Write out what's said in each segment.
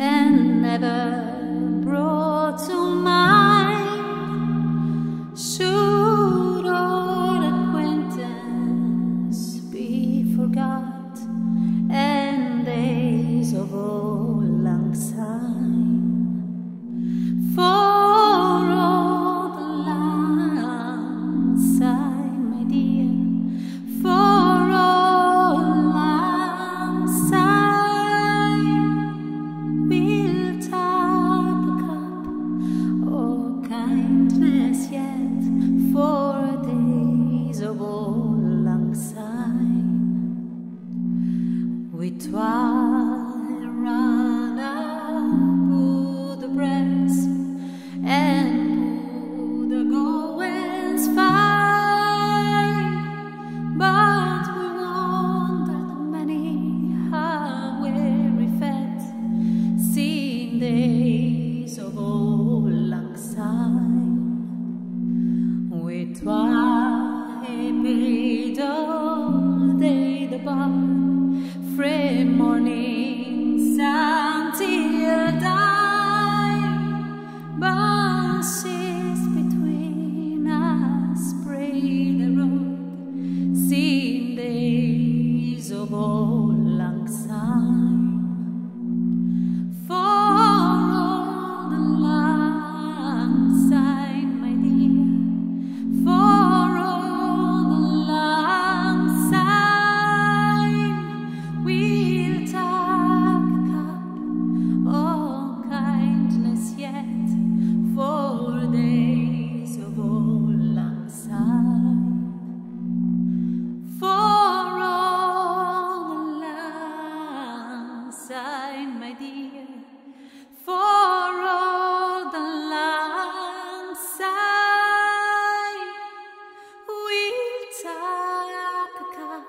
and never brought to mind. Should old acquaintance be forgot, and days of old lang syne? For old lang syne, my dear, for we twine run up to the breast and to the goings fine, but we wandered many a weary fet, seeing days of old lang syne. We twine made all day the bar, from morning until dawn, bushes between us spray the road, seeing days of old lang syne. For old lang syne, my dear, for my dear, for old lang syne. We'll tap the cup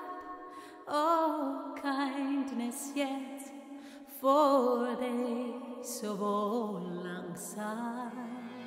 of kindness yet, for days of old lang syne.